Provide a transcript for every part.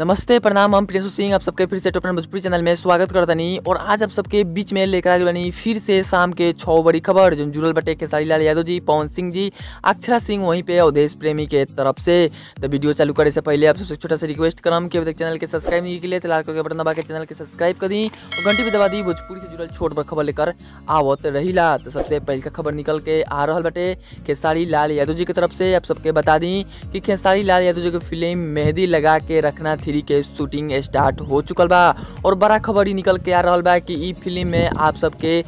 नमस्ते प्रणाम, हम प्रिंसू सिंह, आप सबके फिर से टॉप 10 भोजपुरी चैनल में स्वागत करतनी। और आज आप सबके बीच में लेकर आज बनी फिर से शाम के 6 बड़ी खबर जो जुड़ल बटे खेसारी लाल यादव जी, पवन सिंह जी, अक्षरा सिंह, वहीं पे अवधेश प्रेमी के तरफ से। तो वीडियो चालू करे से पहले आप सबसे छोटा सा रिक्वेस्ट करम कि अभी तक चैनल के सब्सक्राइब नहीं किया तो लाल कलर के बटन दबा के चैनल के सब्सक्राइब कर दी और घंटी भी दबा दी। भोजपुरी से जुड़ल छोट बड़ खबर लेकर आवत रहीला। तो सबसे पहले खबर निकल के आ रहा बटे खेसारी लाल यादव जी की तरफ से। आप सबके बता दी कि खेसारी लाल यादव जी की फिल्म मेहंदी लगा के रखना के शूटिंग स्टार्ट हो चुकल बा। और बड़ा खबर ही निकल के आ रहा बा कि ई फिल्म में आप सबके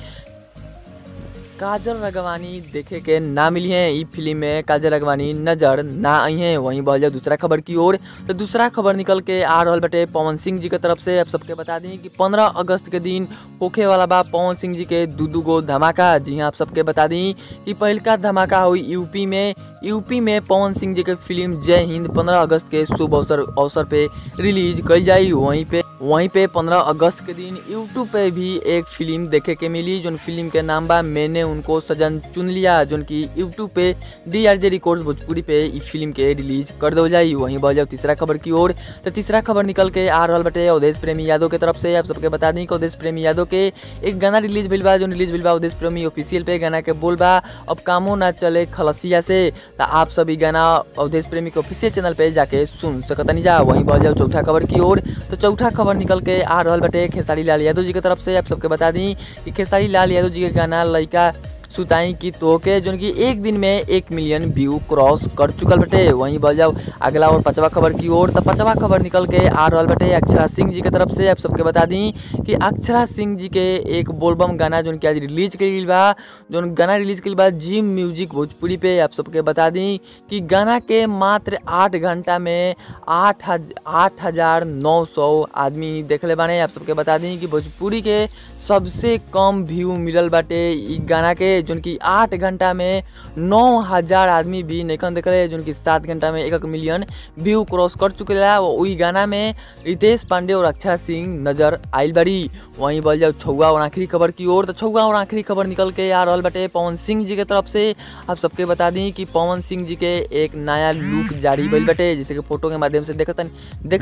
काजल रघवानी देखे के ना मिली है। ई फिल्म में काजल रघवानी नजर ना आई हैं। वहीं बोल जाए दूसरा खबर की ओर। तो दूसरा खबर निकल के आ रहा बटे पवन सिंह जी की तरफ से। आप सबके बता दें कि 15 अगस्त के दिन होखे वाला बा पवन सिंह जी के दू-दूगो धमाका। जी हाँ, आप सबके बता दें कि पहला धमाका हुई यूपी में। यूपी में पवन सिंह जी के फिल्म जय हिंद 15 अगस्त के शुभ अवसर पे रिलीज कई जाई। वहीं पे 15 अगस्त के दिन यूट्यूब पे भी एक फिल्म देखे के मिली जो फिल्म के नाम बा मैंने उनको सजन चुन लिया, जो कि यूट्यूब पे DRJ रिकॉर्ड्स भोजपुरी पे इस फिल्म के रिलीज कर दो जाई। वहीं बढ़ जाओ तीसरा खबर की ओर। तो तीसरा खबर निकल के आ रहा बटे अवधेश प्रेमी यादव के तरफ से। आप सबके बता दें कि अवधेश प्रेमी यादव के एक गाना रिलीज भइल बा, जो रिलीज भइल बा अवधेश प्रेमी ऑफिशियल पे। गाना के बोल बा अब कामो ना चले खलसिया से। तो आप सभी गाना अवधेश प्रेमी के ऑफिशियल चैनल पे जाके सुन सकतनी जा। वहीं बढ़ जाओ चौथा खबर की ओर। तो चौथा खबर निकल के आ रहा बटे खेसारी लाल यादव जी की तरफ से। आप सबके बता दी कि खेसारी लाल यादव जी का गाना लड़का सुताई की तो के, जो कि एक दिन में 1 मिलियन व्यू क्रॉस कर चुकल बटे। वहीं बढ़ जाओ अगला और पांचवा खबर की ओर। तो पांचवा खबर निकल के आ रहा बटे अक्षरा सिंह जी की तरफ से। आप सबके बता दी कि अक्षरा सिंह जी के एक बोलबम गाना जो कि आज रिलीज करी बा, जो गाना रिलीज करी बा जिम म्यूजिक भोजपुरी पे। आप सबके बता दी कि गाना के मात्र 8 घंटा में 8,900 आदमी देखले बाने। आप सबके बता दी कि भोजपुरी के सबसे कम व्यू मिलल बाटे इस गाना के, जो कि 8 घंटा में 9,000 आदमी भी नैखन देखले, जो कि 7 घंटा में 1 मिलियन व्यू क्रॉस कर चुकेला। वही गाना में रितेश पांडे और अक्षरा सिंह नजर आइल बारी। वहीं बोल जाओ छुआ और आखिरी खबर की ओर। तो छुआ और आखिरी खबर निकल के आ रहा बटे पवन सिंह जी के तरफ से। आप सबके बता दी कि पवन सिंह जी के एक नया लुक जारी भइल बटे, जैसे कि फोटो के माध्यम से देख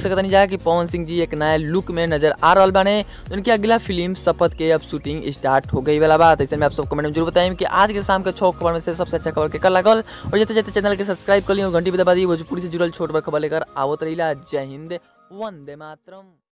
सकतनी जा कि पवन सिंह जी एक नया लुक में नजर आ रहा बने। उनकी अगला फिल्म शपथ के अब शूटिंग स्टार्ट हो गई वाला बात। ऐसे में आप सब कमेंट में जरूर बताएं कि आज के शाम के 6 खबर में से सबसे अच्छा खबर के कर लागल। और जते जते चैनल के सब्सक्राइब कर लियो, घंटी भी दबा दी। भोजपुरी से जुड़ल छोट बड़ खबर लेकर आवत रहीला। जय हिंद, वंदे मातरम।